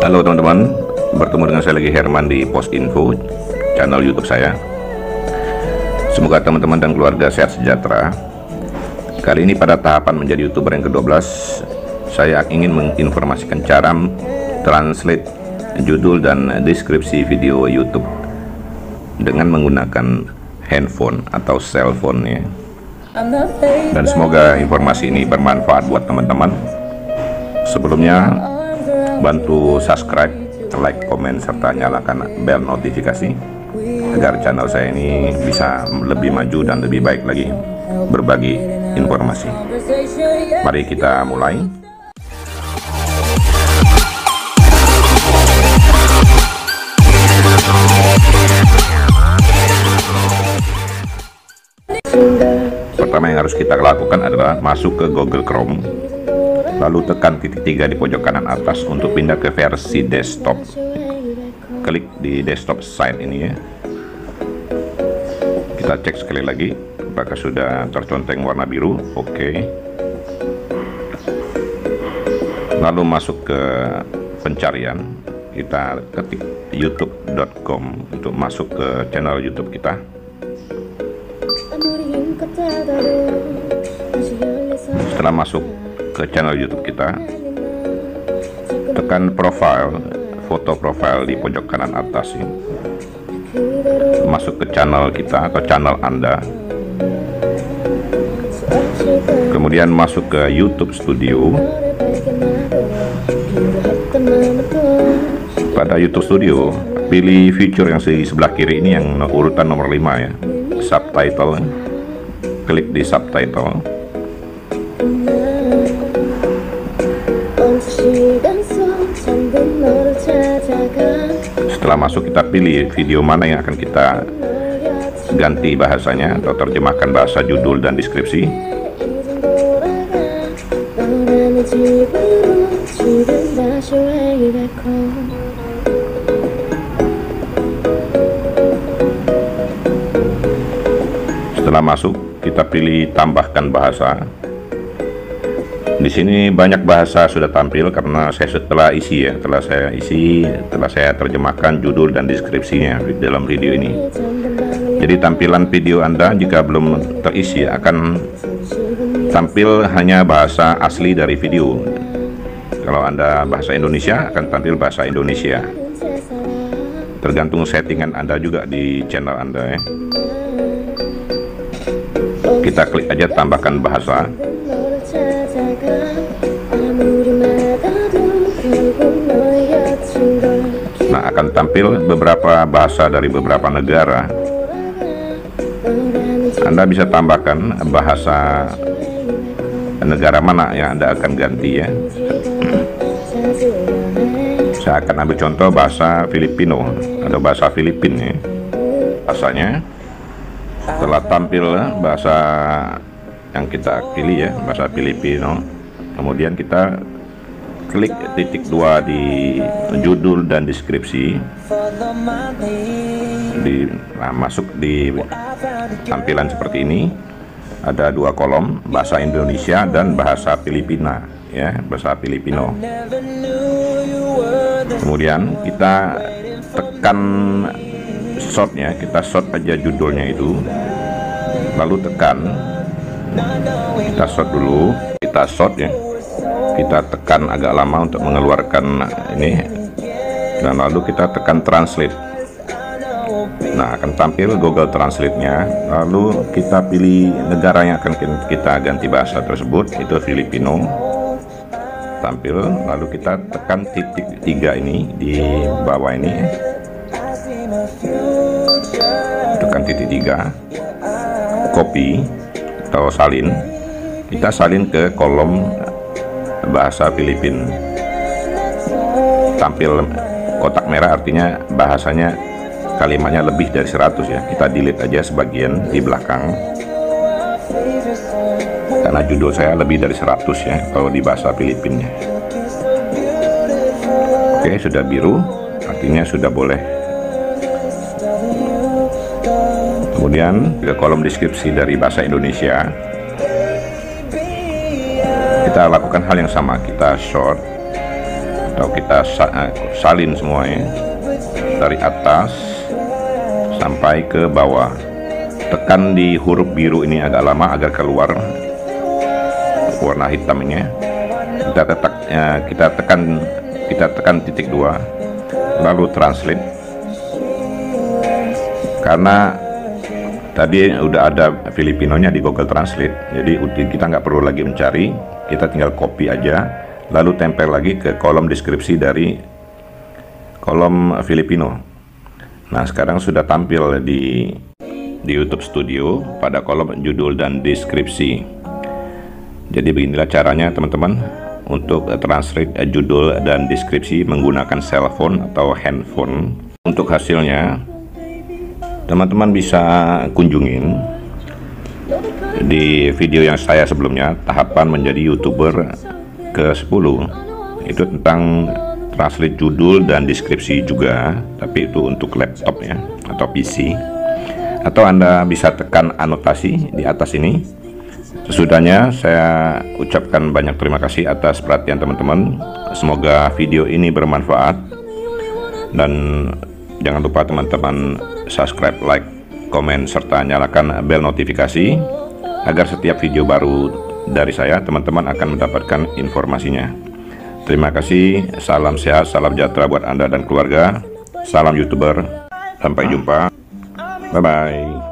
Halo teman-teman, bertemu dengan saya lagi Herman di Pos Info, channel YouTube saya. Semoga teman-teman dan keluarga sehat sejahtera. Kali ini pada tahapan menjadi YouTuber yang ke-12, saya ingin menginformasikan cara translate judul dan deskripsi video YouTube dengan menggunakan handphone atau cellphone ya. Dan semoga informasi ini bermanfaat buat teman-teman. Sebelumnya, bantu subscribe, like, komen, serta nyalakan bel notifikasi agar channel saya ini bisa lebih maju dan lebih baik lagi berbagi informasi. Mari kita mulai. Pertama yang harus kita lakukan adalah masuk ke Google Chrome, lalu tekan titik 3 di pojok kanan atas untuk pindah ke versi desktop. Klik di desktop side ini ya. Kita cek sekali lagi apakah sudah terconteng warna biru. Oke. Lalu masuk ke pencarian, kita ketik youtube.com untuk masuk ke channel YouTube kita. Setelah masuk ke channel YouTube kita, tekan profile, foto profile di pojok kanan atas ini. Masuk ke channel kita atau channel Anda, kemudian masuk ke YouTube Studio. Pada YouTube Studio, pilih fitur yang di sebelah kiri ini, yang urutan nomor 5 ya, subtitle. Klik di subtitle. Setelah masuk, kita pilih video mana yang akan kita ganti bahasanya atau terjemahkan bahasa judul dan deskripsi. Setelah masuk, kita pilih tambahkan bahasa. Di sini banyak bahasa sudah tampil karena telah saya terjemahkan judul dan deskripsinya dalam video ini. Jadi tampilan video Anda jika belum terisi akan tampil hanya bahasa asli dari video. Kalau Anda bahasa Indonesia akan tampil bahasa Indonesia. Tergantung settingan Anda juga di channel Anda ya. Kita klik aja tambahkan bahasa. Nah, akan tampil beberapa bahasa dari beberapa negara. Anda bisa tambahkan bahasa negara mana yang Anda akan ganti ya. Saya akan ambil contoh bahasa Filipino atau bahasa Filipin ya bahasanya. Setelah tampil bahasa yang kita pilih ya, bahasa Filipino, kemudian kita klik titik 2 di judul dan deskripsi. Masuk di tampilan seperti ini, ada dua kolom, bahasa Indonesia dan bahasa Filipina ya, bahasa Filipino. Kemudian kita tekan shortnya, kita short aja judulnya itu, lalu tekan, kita short dulu, kita short ya, kita tekan agak lama untuk mengeluarkan ini, dan lalu kita tekan translate. Nah, akan tampil Google Translate nya lalu kita pilih negara yang akan kita ganti bahasa tersebut, itu Filipino, tampil. Lalu kita tekan titik 3 ini di bawah ini, tekan titik 3, copy atau salin. Kita salin ke kolom bahasa Filipin. Tampil kotak merah artinya bahasanya kalimatnya lebih dari 100 ya. Kita delete aja sebagian di belakang karena judul saya lebih dari 100 ya kalau di bahasa Filipinnya. Oke, sudah biru artinya sudah boleh. Kemudian ke kolom deskripsi dari bahasa Indonesia, kita lakukan hal yang sama, kita short atau kita salin semuanya dari atas sampai ke bawah. Tekan di huruf biru ini agak lama agar keluar warna hitamnya. Kita tekan titik 2 lalu translate, karena tadi udah ada Filipinonya di Google Translate, jadi kita nggak perlu lagi mencari, kita tinggal copy aja lalu tempel lagi ke kolom deskripsi dari kolom Filipino. Nah, sekarang sudah tampil di YouTube Studio pada kolom judul dan deskripsi. Jadi beginilah caranya teman-teman untuk translate judul dan deskripsi menggunakan cellphone atau handphone. Untuk hasilnya teman-teman bisa kunjungin di video yang saya sebelumnya, tahapan menjadi YouTuber ke-10, itu tentang translate judul dan deskripsi juga, tapi itu untuk laptop ya atau PC. Atau Anda bisa tekan anotasi di atas ini. Sesudahnya saya ucapkan banyak terima kasih atas perhatian teman-teman. Semoga video ini bermanfaat. Dan jangan lupa teman-teman subscribe, like, komen, serta nyalakan bel notifikasi agar setiap video baru dari saya teman-teman akan mendapatkan informasinya. Terima kasih, salam sehat, salam sejahtera buat Anda dan keluarga. Salam YouTuber, sampai jumpa. Bye-bye.